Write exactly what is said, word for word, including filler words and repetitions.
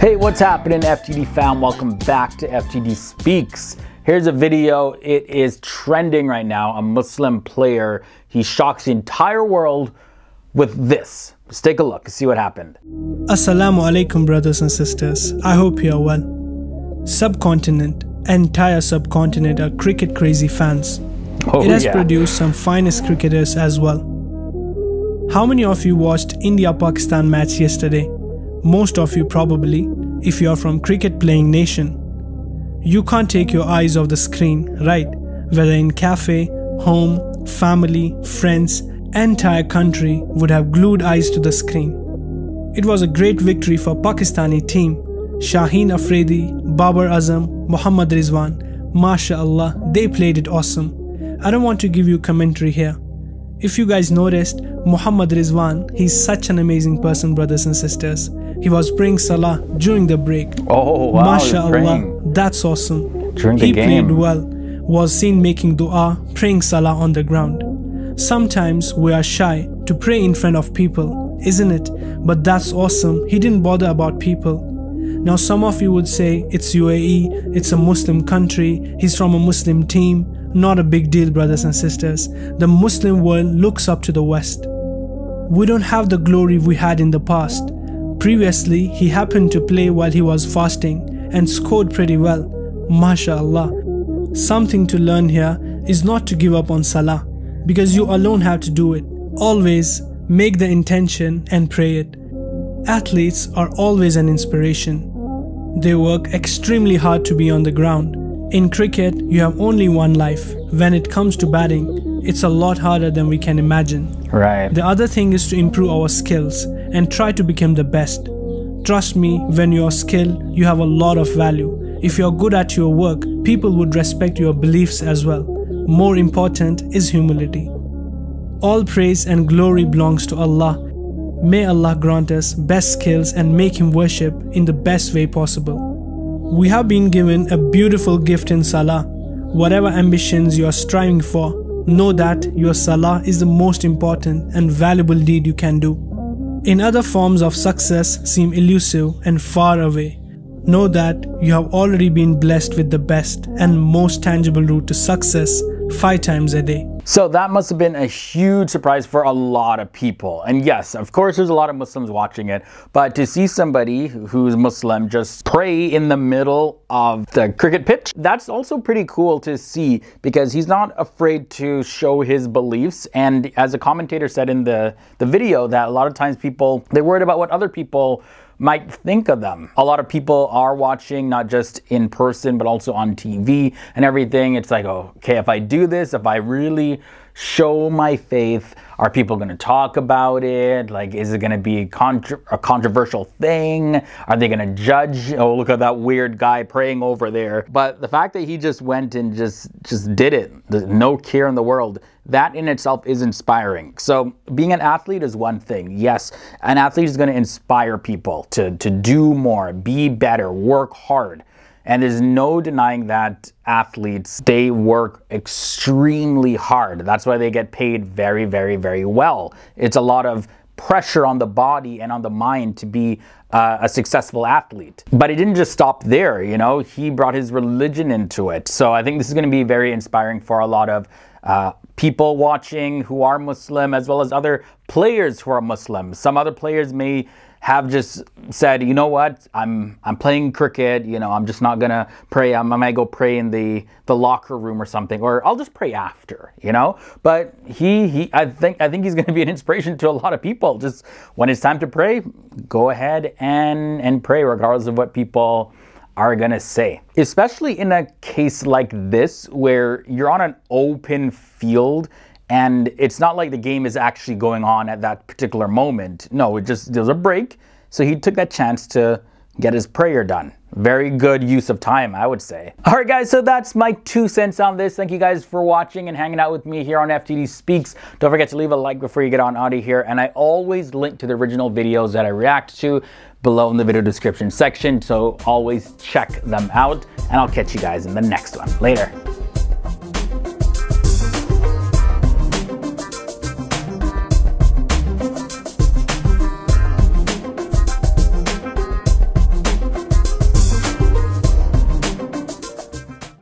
Hey, what's happening, F T D fam? Welcome back to F T D Speaks. Here's a video. It is trending right now. A Muslim player, he shocks the entire world with this. Let's take a look and see what happened. Assalamu alaikum, brothers and sisters. I hope you are well. Subcontinent, entire subcontinent are cricket crazy fans. Oh, it has yeah. produced some finest cricketers as well. How many of you watched India-Pakistan match yesterday? Most of you probably, if you are from cricket playing nation. You can't take your eyes off the screen, right? Whether in cafe, home, family, friends, entire country would have glued eyes to the screen. It was a great victory for Pakistani team. Shaheen Afridi, Babar Azam, Mohammad Rizwan, MashaAllah, they played it awesome. I don't want to give you commentary here. If you guys noticed, Mohammad Rizwan, he's such an amazing person, brothers and sisters. He was praying Salah during the break. Oh wow, MashaAllah, that's awesome. During he the game. played well, was seen making dua, praying Salah on the ground. Sometimes we are shy to pray in front of people, isn't it? But that's awesome, he didn't bother about people. Now some of you would say, it's U A E, it's a Muslim country, he's from a Muslim team. Not a big deal, brothers and sisters. The Muslim world looks up to the West. We don't have the glory we had in the past. Previously, he happened to play while he was fasting and scored pretty well. MashaAllah. Something to learn here is not to give up on Salah, because you alone have to do it. Always make the intention and pray it. Athletes are always an inspiration. They work extremely hard to be on the ground. In cricket, you have only one life. When it comes to batting, it's a lot harder than we can imagine. Right. The other thing is to improve our skills and try to become the best. Trust me, when you are skilled, you have a lot of value. If you are good at your work, people would respect your beliefs as well. More important is humility. All praise and glory belongs to Allah. May Allah grant us best skills and make Him worship in the best way possible. We have been given a beautiful gift in Salah. Whatever ambitions you are striving for, know that your Salah is the most important and valuable deed you can do. In other forms of success seem elusive and far away. Know that you have already been blessed with the best and most tangible route to success five times a day. So that must have been a huge surprise for a lot of people. And yes, of course, there's a lot of Muslims watching it, but to see somebody who's Muslim just pray in the middle of the cricket pitch, that's also pretty cool to see, because he's not afraid to show his beliefs. And as a commentator said in the, the video, that a lot of times people, they're worried about what other people might think of them. A lot of people are watching, not just in person, but also on T V and everything. It's like, okay, if I do this, if I really show my faith, are people going to talk about it? Like, is it going to be a, contro a controversial thing? Are they going to judge? Oh, look at that weird guy praying over there. But the fact that he just went and just just did it, there's no care in the world, that in itself is inspiring. So being an athlete is one thing. Yes, an athlete is going to inspire people to, to do more, be better, work hard. And there's no denying that athletes, they work extremely hard. That's why they get paid very, very, very well. It's a lot of pressure on the body and on the mind to be uh, a successful athlete. But it didn't just stop there, you know, he brought his religion into it. So I think this is going to be very inspiring for a lot of uh, people watching who are Muslim, as well as other players who are Muslim. Some other players may have just said, you know what, I'm I'm playing cricket, you know, I'm just not gonna pray, I'm, I might go pray in the, the locker room or something, or I'll just pray after, you know? But he, he I think I think he's gonna be an inspiration to a lot of people. Just when it's time to pray, go ahead and, and pray, regardless of what people are gonna say. Especially in a case like this, where you're on an open field, and it's not like the game is actually going on at that particular moment. No, it just, there was a break. So he took that chance to get his prayer done. Very good use of time, I would say. All right, guys, so that's my two cents on this. Thank you guys for watching and hanging out with me here on F T D Speaks. Don't forget to leave a like before you get on out of here. And I always link to the original videos that I react to below in the video description section. So always check them out. And I'll catch you guys in the next one. Later.